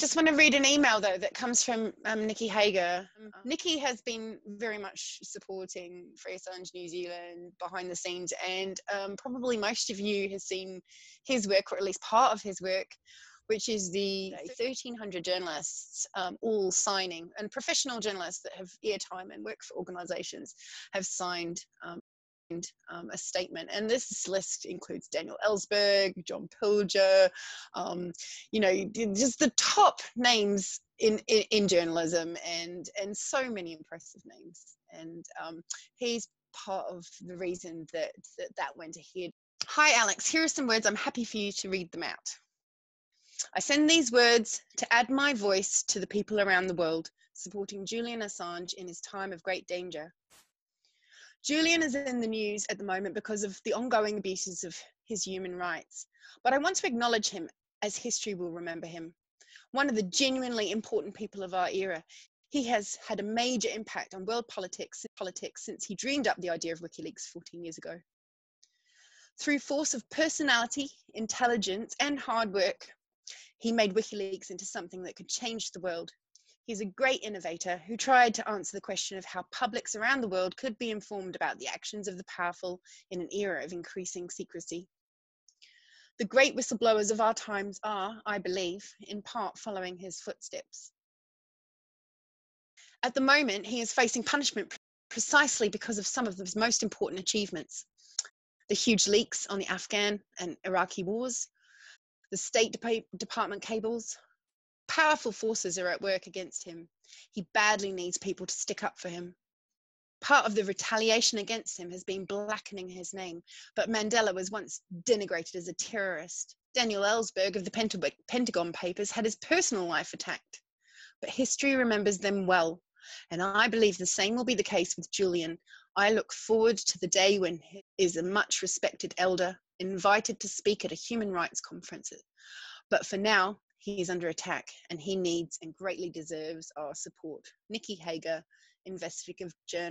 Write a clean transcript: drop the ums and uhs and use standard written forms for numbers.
just want to read an email though that comes from Nicky Hager. Nicky has been very much supporting Free Assange New Zealand behind the scenes, and probably most of you has seen his work, or at least part of his work, which is the 1,300 journalists all signing, and professional journalists that have airtime and work for organisations have signed a statement, and this list includes Daniel Ellsberg, John Pilger, you know, just the top names in journalism, and so many impressive names, and he's part of the reason that went ahead. Hi Alex, here are some words. I'm happy for you to read them out. I send these words to add my voice to the people around the world supporting Julian Assange in his time of great danger. Julian is in the news at the moment because of the ongoing abuses of his human rights, but I want to acknowledge him as history will remember him. One of the genuinely important people of our era, he has had a major impact on world politics since he dreamed up the idea of WikiLeaks 14 years ago. Through force of personality, intelligence, and hard work, he made WikiLeaks into something that could change the world. He's a great innovator who tried to answer the question of how publics around the world could be informed about the actions of the powerful in an era of increasing secrecy. The great whistleblowers of our times are, I believe, in part following his footsteps. At the moment, he is facing punishment precisely because of some of his most important achievements: the huge leaks on the Afghan and Iraqi wars, the State Department cables. Powerful forces are at work against him. He badly needs people to stick up for him. Part of the retaliation against him has been blackening his name, but Mandela was once denigrated as a terrorist. Daniel Ellsberg of the Pentagon Papers had his personal life attacked, but history remembers them well, and I believe the same will be the case with Julian. I look forward to the day when he is a much respected elder, invited to speak at a human rights conference, but for now, he is under attack, and he needs and greatly deserves our support. Nicky Hager, investigative journalist.